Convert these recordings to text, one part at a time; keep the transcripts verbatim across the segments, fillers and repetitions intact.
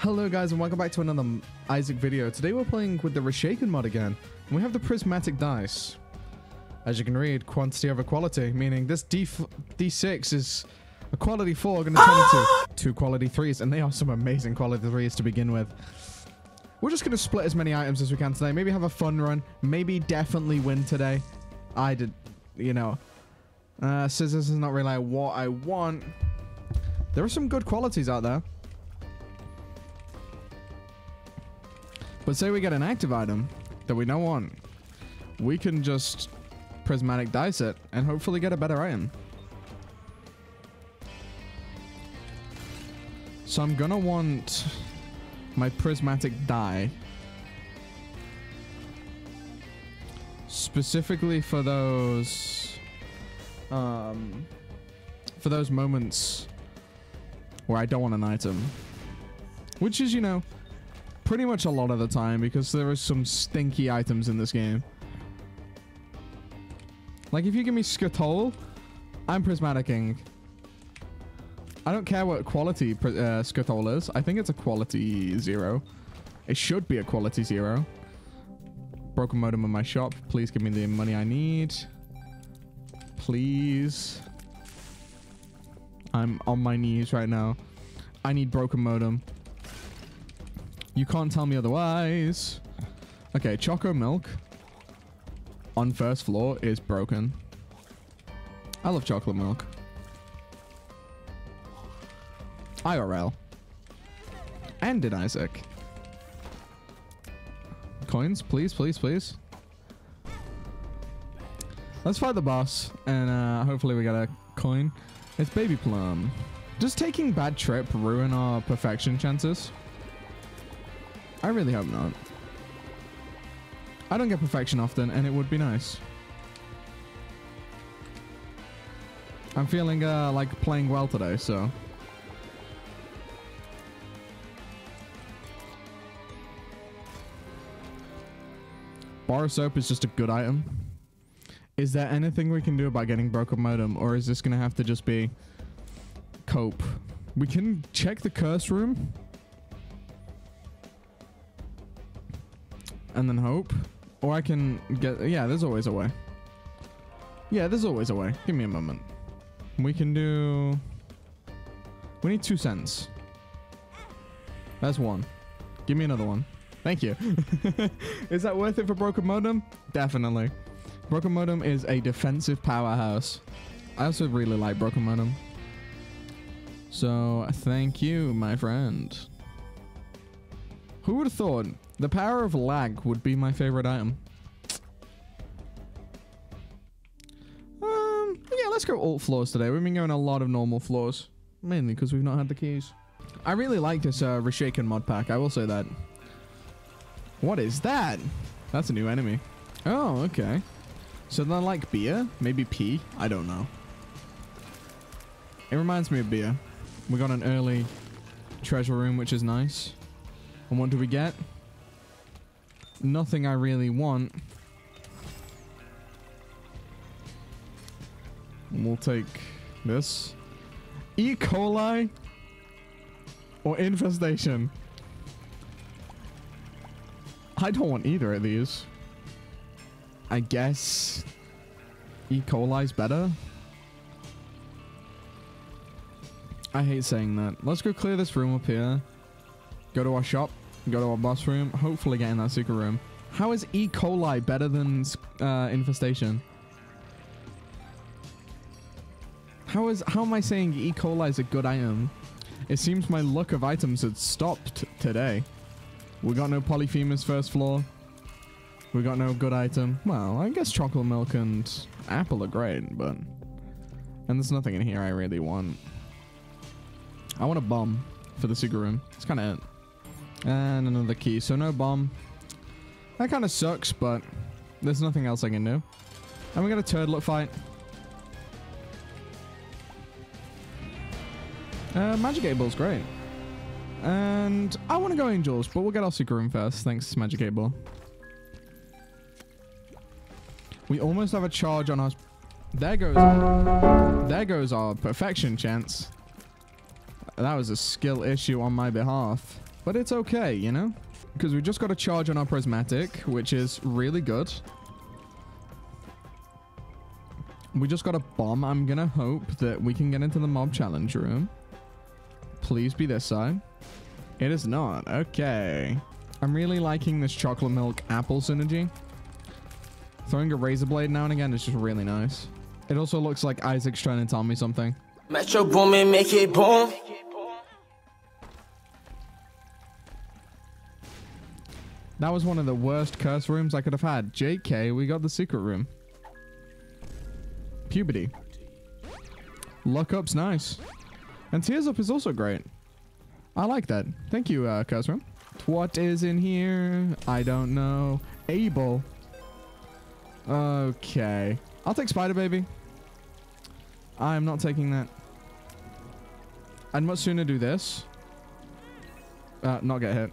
Hello guys and welcome back to another Isaac video. Today we're playing with the Reshaken mod again. And we have the prismatic dice. As you can read, quantity over quality, meaning this D six is a quality four going to turn into two quality threes, and they are some amazing quality threes to begin with. We're just going to split as many items as we can today. Maybe have a fun run. Maybe definitely win today. I did, you know. Uh, scissors is not really what I want. There are some good qualities out there. But say we get an active item that we don't want. We can just prismatic dice it and hopefully get a better item. So I'm gonna want my prismatic die. Specifically for those... Um, for those moments where I don't want an item. Which is, you know, pretty much a lot of the time, because there are some stinky items in this game. Like, if you give me Skatole, I'm prismaticking. I don't care what quality uh, Skatole is. I think it's a quality zero. It should be a quality zero. Broken modem in my shop. Please give me the money I need. Please. I'm on my knees right now. I need broken modem. You can't tell me otherwise. Okay, Choco Milk on first floor is broken. I love chocolate milk. I R L. And did Isaac. Coins, please, please, please. Let's fight the boss, and uh, hopefully we get a coin. It's Baby Plum. Does taking Bad Trip ruin our perfection chances? I really hope not. I don't get perfection often, and it would be nice. I'm feeling uh, like playing well today, so. Bar of soap is just a good item. Is there anything we can do about getting broken modem, or is this going to have to just be cope? We can check the curse room. And then hope. Or I can get... Yeah, there's always a way. Yeah, there's always a way. Give me a moment. We can do... We need two cents. That's one. Give me another one. Thank you. Is that worth it for broken modem? Definitely. Broken modem is a defensive powerhouse. I also really like broken modem. So, thank you, my friend. Who would have thought... The power of lag would be my favorite item. Um, yeah, let's go alt floors today. We've been going a lot of normal floors, mainly because we've not had the keys. I really like this uh, Reshaken mod pack, I will say that. What is that? That's a new enemy. Oh, okay. So they're like beer? Maybe pee? I don't know. It reminds me of beer. We got an early treasure room, which is nice. And what do we get? Nothing I really want. We'll take this. E. coli or infestation. I don't want either of these. I guess E. coli's better. I hate saying that. Let's go clear this room up here. Go to our shop. Go to our boss room. Hopefully get in that secret room. How is E. coli better than uh, infestation? How is how am I saying E. coli is a good item? It seems my luck of items had stopped today. We got no Polyphemus first floor. We got no good item. Well, I guess chocolate milk and apple are great, but... And there's nothing in here I really want. I want a bomb for the secret room. That's kind of it. And another key, so no bomb. That kind of sucks, but there's nothing else I can do. And we got a turtlet fight. Uh, Magic eight Ball's great. And I want to go Angels, but we'll get our secret room first. Thanks, Magic eight Ball. We almost have a charge on our... There goes our... There goes our perfection chance. That was a skill issue on my behalf. But it's okay, you know? Because we just got a charge on our prismatic, which is really good. We just got a bomb. I'm going to hope that we can get into the mob challenge room. Please be this side. It is not. Okay. I'm really liking this chocolate milk apple synergy. Throwing a razor blade now and again is just really nice. It also looks like Isaac's trying to tell me something. Metro booming, make it boom. That was one of the worst curse rooms I could have had. J K, we got the secret room. Puberty. Luck up's nice. And tears up is also great. I like that. Thank you, uh, curse room. What is in here? I don't know. Abel. Okay. I'll take Spider Baby. I am not taking that. I'd much sooner do this. Uh, not get hit.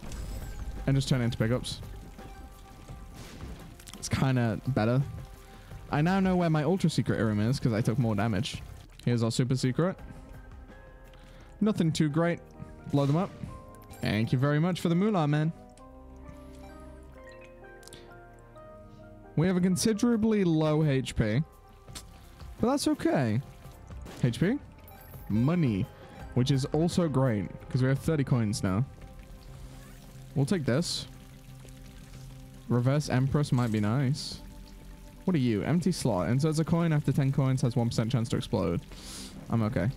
And just turn it into pickups. It's kind of better. I now know where my ultra secret room is because I took more damage. Here's our super secret. Nothing too great. Blow them up. Thank you very much for the moolah, man. We have a considerably low H P. But that's okay. H P? Money. Which is also great because we have thirty coins now. We'll take this. Reverse Empress might be nice. What are you? Empty slot. Inserts a coin after ten coins, has one percent chance to explode. I'm okay.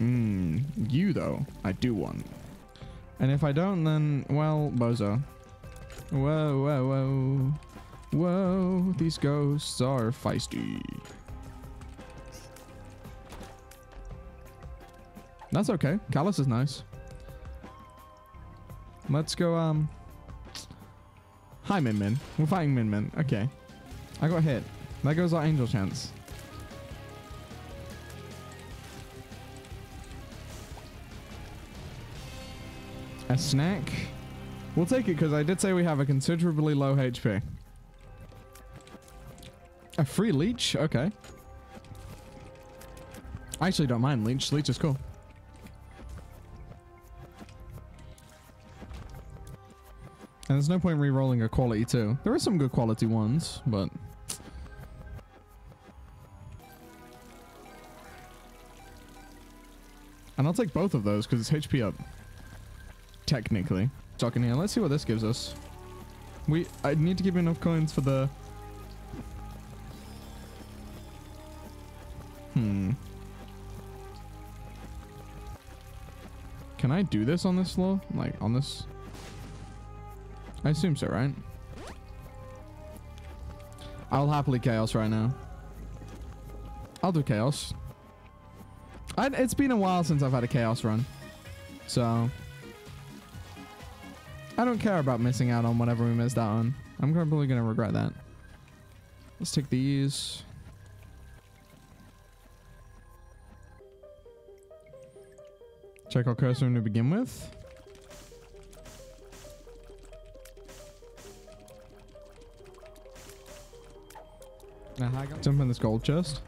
Mmm. You, though, I do want. And if I don't, then, well, bozo. Whoa, whoa, whoa. Whoa, these ghosts are feisty. That's okay. Callus is nice. Let's go, um... Hi, Min Min. We're fighting Min Min. Okay. I got hit. There goes our angel chance. A snack? We'll take it, because I did say we have a considerably low H P. A free leech? Okay. I actually don't mind leech. Leech is cool. And there's no point re-rolling a quality too. There are some good quality ones, but... And I'll take both of those because it's H P up. Technically. Stuck in here. Let's see what this gives us. We... I need to give you enough coins for the... Hmm. Can I do this on this floor? Like, on this... I assume so, right? I'll happily chaos right now. I'll do chaos. I, it's been a while since I've had a chaos run. So... I don't care about missing out on whatever we missed out on. I'm probably going to regret that. Let's take these. Check our curse room to begin with. Jump in this gold chest.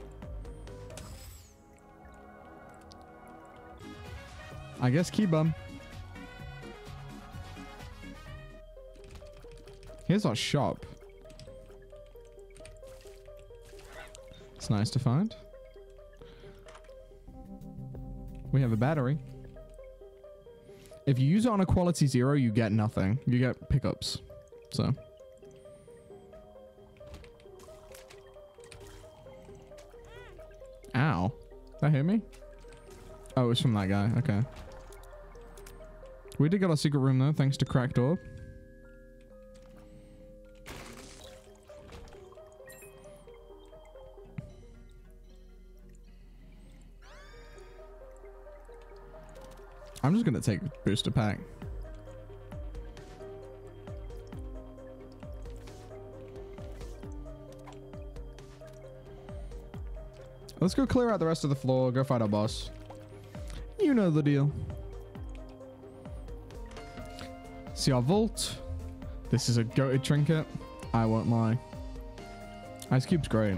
I guess key bum. Here's our shop. It's nice to find. We have a battery. If you use it on a quality zero, you get nothing. You get pickups. So... Ow. That hit me? Oh, it was from that guy. Okay. We did get our secret room, though, thanks to Cracked Orb. I'm just going to take Booster Pack. Let's go clear out the rest of the floor. Go fight our boss. You know the deal. See our vault. This is a goated trinket. I won't lie. Ice Cube's great.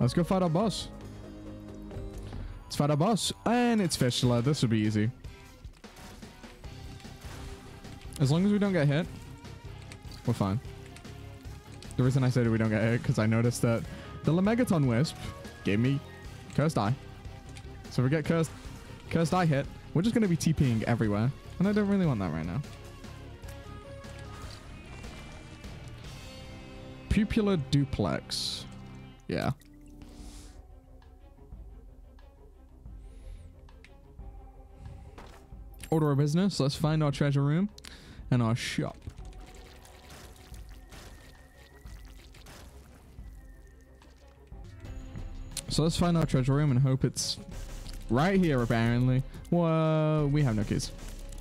Let's go fight our boss. It's last final boss, and it's Fistula. This would be easy. As long as we don't get hit, we're fine. The reason I said we don't get hit because I noticed that the Lamegaton Wisp gave me Cursed Eye. So if we get Cursed, Cursed Eye hit, we're just going to be TPing everywhere, and I don't really want that right now. Pupula duplex. Yeah. Order of business. Let's find our treasure room and our shop. So let's find our treasure room and hope it's right here, apparently. Whoa, we have no keys.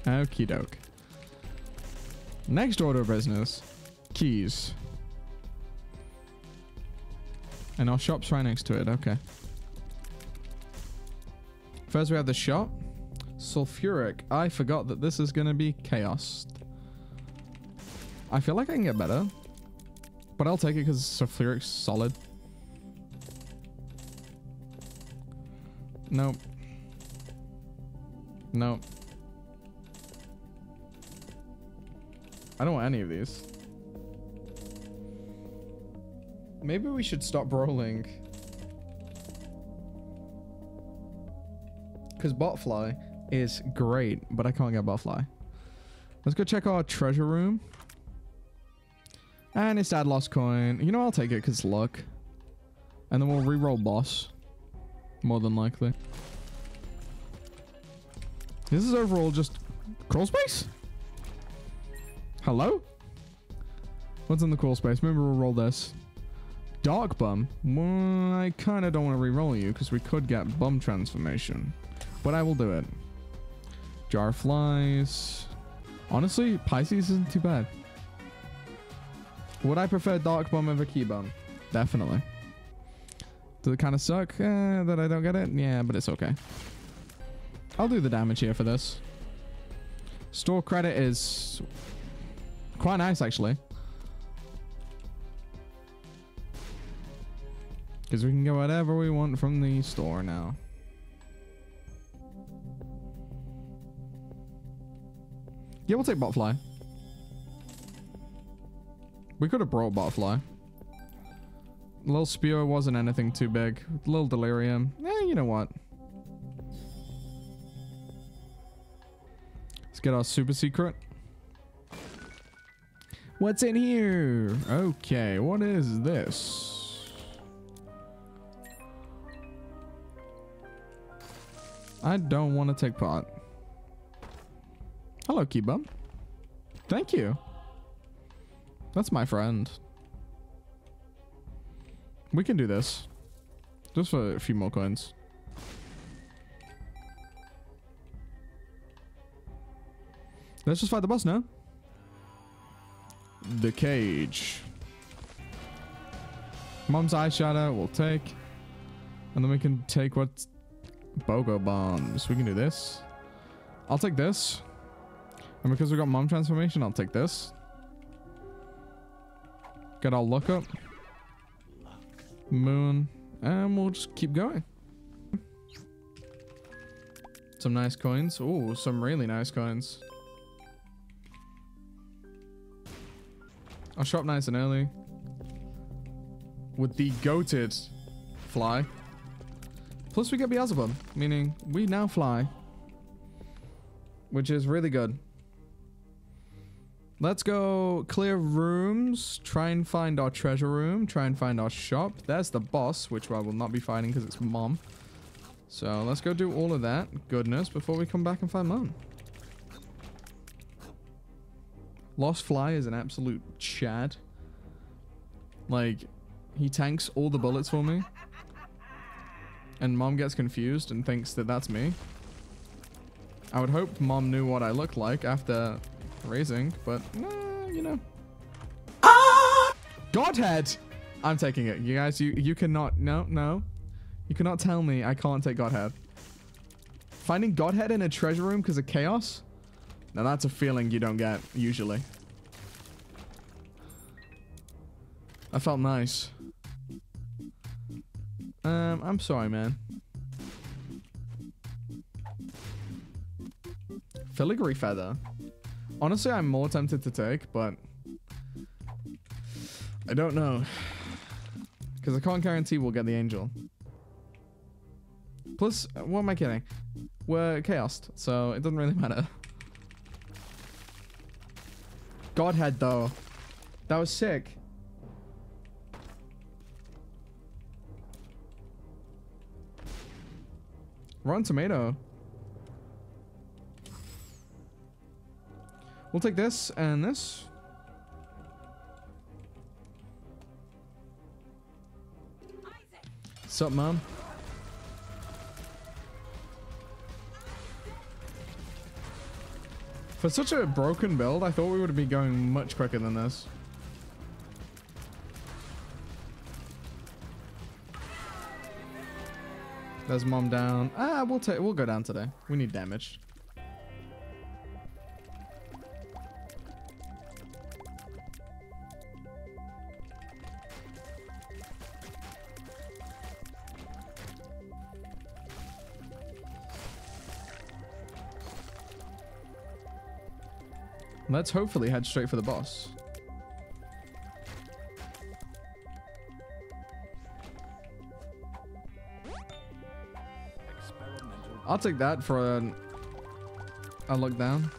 Okie doke. Next order of business. Keys. And our shop's right next to it. Okay. First we have the shop. Sulfuric. I forgot that this is going to be chaos. I feel like I can get better, but I'll take it because Sulfuric's solid. Nope. Nope. I don't want any of these. Maybe we should stop rolling. Because Botfly is great, but I can't get Botfly. Let's go check our treasure room. And it's that lost coin. You know, I'll take it because luck. And then we'll re-roll boss. More than likely. This is overall just crawl space? Hello? What's in the crawl space? Maybe we'll roll this. Dark Bum? Well, I kind of don't want to re-roll you because we could get Bum Transformation. But I will do it. Jar of Flies. Honestly, Pisces isn't too bad. Would I prefer Dark Bum over Key Bum? Definitely. Does it kind of suck eh, that I don't get it? Yeah, but it's okay. I'll do the damage here for this. Store credit is quite nice, actually. Because we can get whatever we want from the store now. Yeah, we'll take Botfly. We could have brought Botfly. Little Spear wasn't anything too big. Little Delirium. Eh, you know what? Let's get our super secret. What's in here? Okay, what is this? I don't want to take part. Hello, Keybum. Thank you. That's my friend. We can do this. Just for a few more coins. Let's just fight the boss now. The cage. Mom's eyeshadow we'll take. And then we can take what's... Bogo bombs. We can do this. I'll take this. And because we got mom transformation, I'll take this. Get our luck up. Moon. And we'll just keep going. Some nice coins. Ooh, some really nice coins. I'll shop nice and early. With the goated fly. Plus we get Beelzebub, meaning we now fly, which is really good. Let's go clear rooms, try and find our treasure room, try and find our shop. There's the boss, which I will not be fighting because it's mom. So let's go do all of that goodness before we come back and find mom. Lost Fly is an absolute chad. Like, he tanks all the bullets for me. And mom gets confused and thinks that that's me. I would hope mom knew what I looked like after raising, but nah, you know. Ah! Godhead! I'm taking it. You guys, you, you cannot, no, no. You cannot tell me I can't take Godhead. Finding Godhead in a treasure room because of chaos? Now that's a feeling you don't get, usually. I felt nice. Um, I'm sorry, man. Filigree feather. Honestly, I'm more tempted to take, but I don't know. Because I can't guarantee we'll get the angel. Plus, what am I kidding? We're chaosed, so it doesn't really matter. Godhead, though. That was sick. Rotten Tomato. We'll take this and this. Sup, Mom? For such a broken build, I thought we would be going much quicker than this. There's Mom down. Ah, we'll take. We'll go down today. We need damage. Let's hopefully head straight for the boss. I'll take that for a, a look down.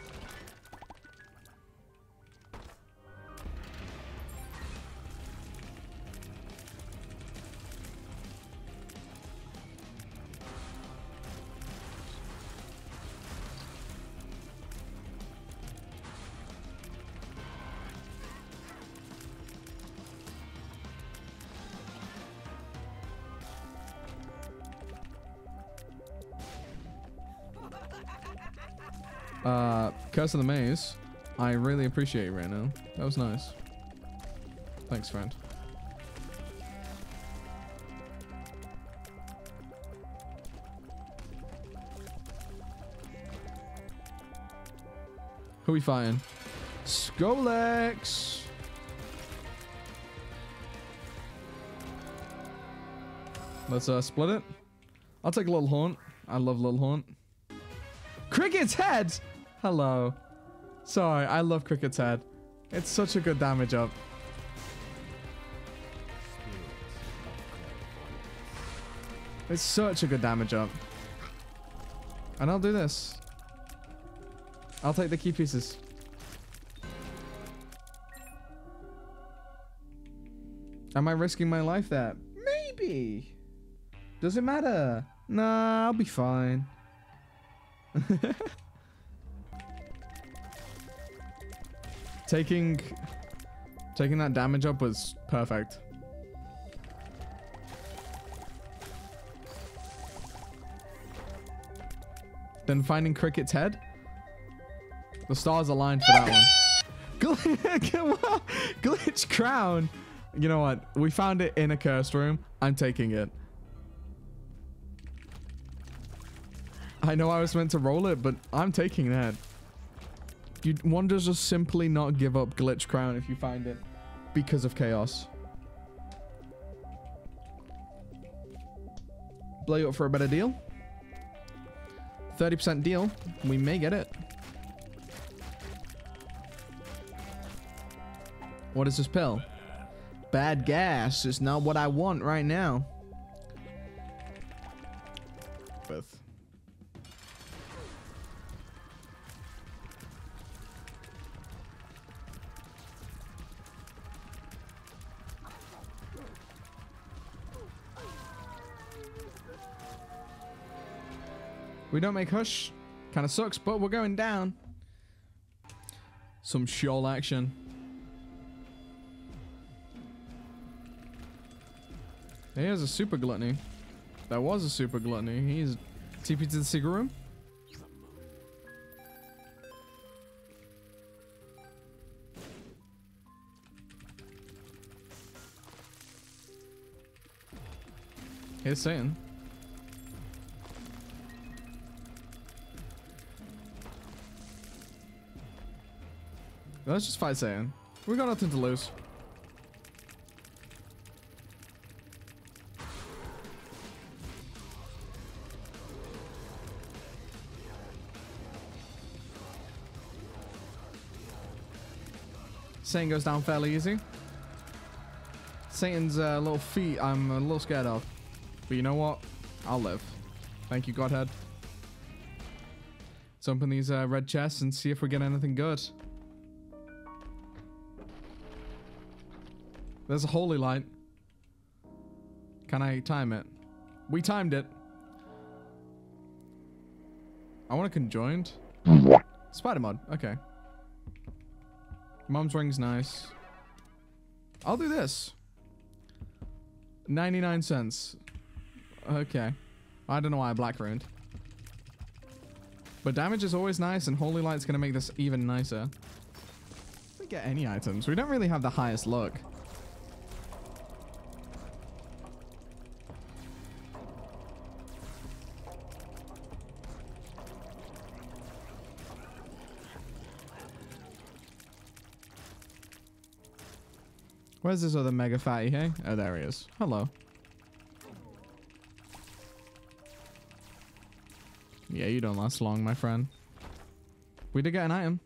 Uh, Curse of the Maze. I really appreciate you right now. That was nice. Thanks, friend. Who we fighting? Skolex! Let's uh, split it. I'll take a little haunt. I love little haunt. Cricket's head! Hello. Sorry, I love Cricket's head. It's such a good damage up. It's such a good damage up. And I'll do this. I'll take the key pieces. Am I risking my life there? Maybe. Does it matter? Nah, I'll be fine. taking taking that damage up was perfect. Then finding Cricket's head, the stars aligned for that one. Glitch Crown. You know what, we found it in a cursed room. I'm taking it. I know I was meant to roll it, but I'm taking that. You, one does just simply not give up Glitch Crown if you find it because of chaos. Blow you up for a better deal. thirty percent deal. We may get it. What is this pill? Bad gas. It's not what I want right now. Both. We don't make Hush. Kind of sucks, but we're going down. Some shoal action. Here's a super gluttony. That was a super gluttony. He's T P to the secret room. Here's Satan. Let's just fight Saiyan. We got nothing to lose. Saiyan goes down fairly easy. Saiyan's uh, little feet I'm a little scared of. But you know what? I'll live. Thank you, Godhead. Let's open these uh, red chests and see if we get anything good. There's a holy light. Can I time it? We timed it. I want a conjoined. Spider mod. Okay. Mom's ring's nice. I'll do this. ninety-nine cents. Okay. I don't know why I black ruined. But damage is always nice, and holy light's going to make this even nicer. We get any items. We don't really have the highest luck. Where's this other mega fatty, hey? Oh, there he is. Hello. Yeah, you don't last long, my friend. We did get an item.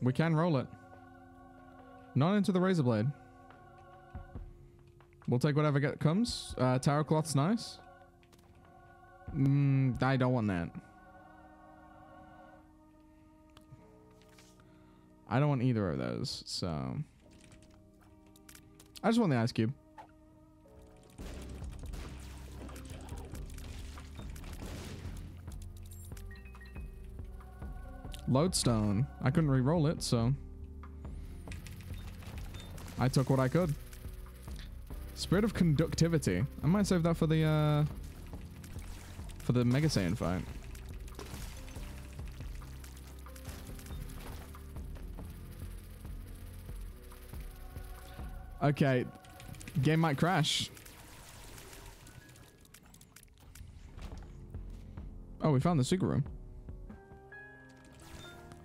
We can roll it. Not into the razor blade. We'll take whatever get comes. Uh, tarot cloth's nice. Mm, I don't want that. I don't want either of those, so... I just want the ice cube. Lodestone. I couldn't re-roll it, so I took what I could. Spirit of Conductivity. I might save that for the uh, for the Mega Saiyan fight. Okay, game might crash. Oh, we found the secret room.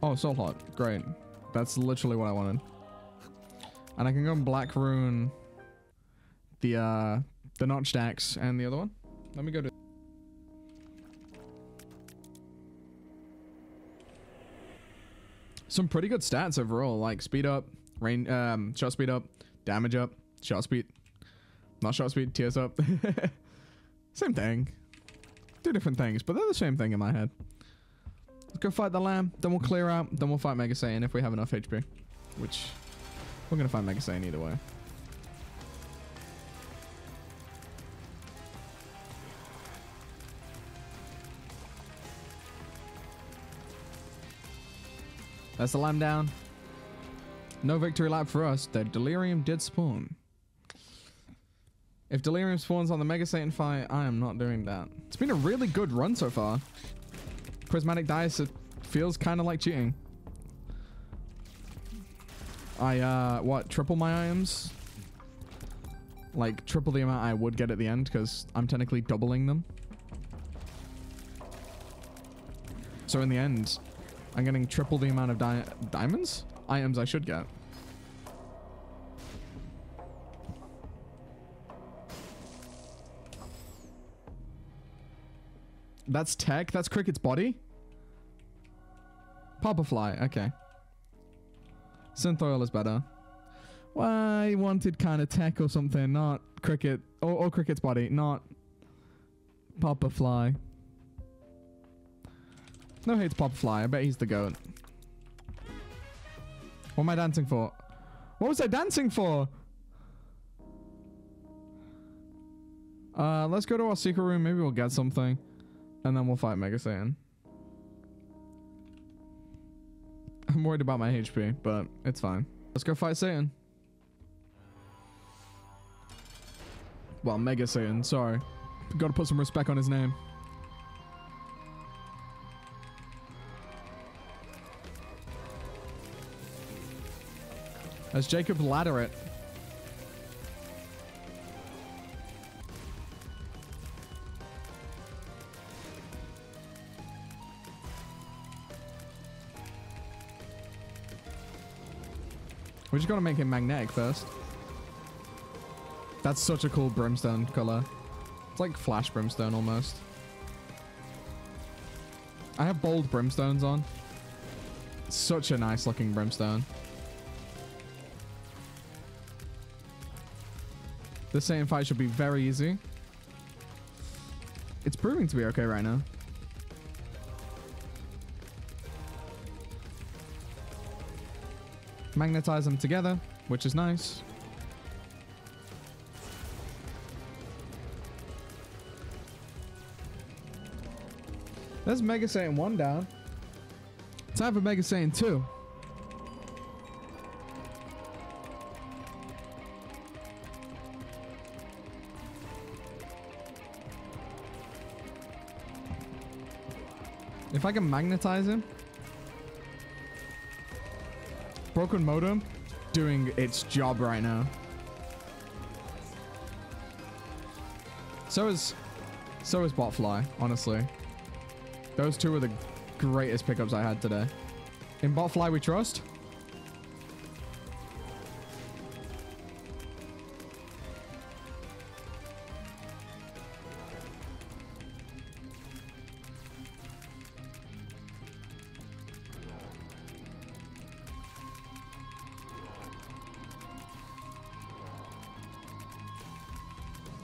Oh, soul heart. Great. That's literally what I wanted. And I can go and black rune the uh, the notched axe and the other one. Let me go to... Some pretty good stats overall, like speed up, rain, um, shot speed up, damage up, shot speed, not shot speed, tears up. Same thing. Two different things, but they're the same thing in my head. Let's go fight the lamb, then we'll clear out, then we'll fight Mega Saiyan if we have enough H P. Which, we're going to fight Mega Saiyan either way. That's the lamb down. No victory lap for us. The delirium did spawn. If delirium spawns on the Mega Saiyan fight, I am not doing that. It's been a really good run so far. Prismatic dice, it feels kind of like cheating. I, uh, what, triple my items? Like, triple the amount I would get at the end, because I'm technically doubling them. So in the end, I'm getting triple the amount of di diamonds? Items I should get. That's tech. That's Cricket's body. Popperfly. Okay. Synth oil is better. Well, I wanted kind of tech or something, not Cricket. Or, or Cricket's body, not Popperfly. No hates Popperfly. I bet he's the goat. What am I dancing for? What was I dancing for? Uh, let's go to our secret room. Maybe we'll get something. And then we'll fight Mega Saiyan. I'm worried about my H P, but it's fine. Let's go fight Saiyan. Well, Mega Saiyan, sorry. Gotta put some respect on his name. As Jacob ladder it. We just gotta make him magnetic first. That's such a cool brimstone color. It's like flash brimstone almost. I have bold brimstones on. Such a nice looking brimstone. This Saiyan fight should be very easy. It's proving to be okay right now. Magnetize them together, which is nice. There's Mega Saiyan one down. Time for Mega Saiyan two. If I can magnetize him. Broken modem doing its job right now. So is so is Botfly, honestly. Those two were the greatest pickups I had today. In Botfly we trust.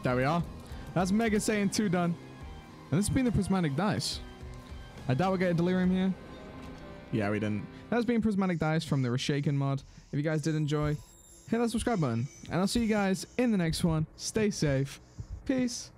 There we are. That's Mega Saiyan two done. And this has been the Prismatic Dice. I doubt we'll get a Delirium here. Yeah, we didn't. That's been Prismatic Dice from the Reshaken mod. If you guys did enjoy, hit that subscribe button. And I'll see you guys in the next one. Stay safe. Peace.